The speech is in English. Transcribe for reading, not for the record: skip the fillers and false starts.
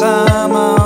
Time out.